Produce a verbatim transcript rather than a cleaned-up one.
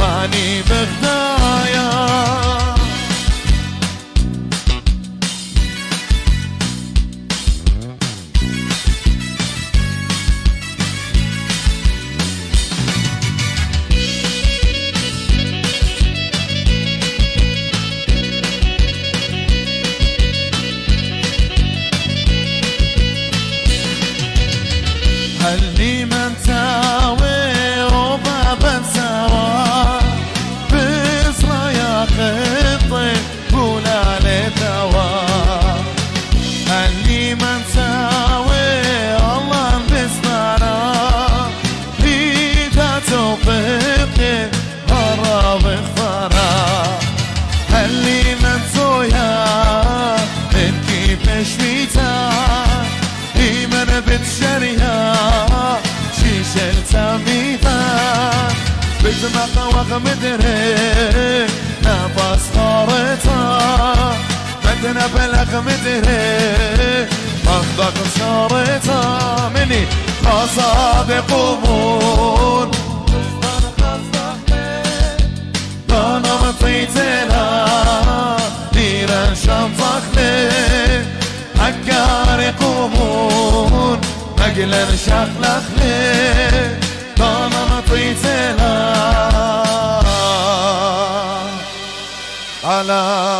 أني بخدايا اللي من تاوي وبابا سوا بصرا يا خطي بولا لتوا اللي من تاوي الله بصرا بيدا توفيقي هرب اخفرا اللي من تويا انكي بشويتا ايمن بتشريها بزمقة وغمدري نفس خارطة مدنا بالغمدري مخضق شارطة مني خاصة قومون أنا مطيتنا ديرا شمطخلي أكاري قومون مجلن شخلخلي أنا مطيتنا على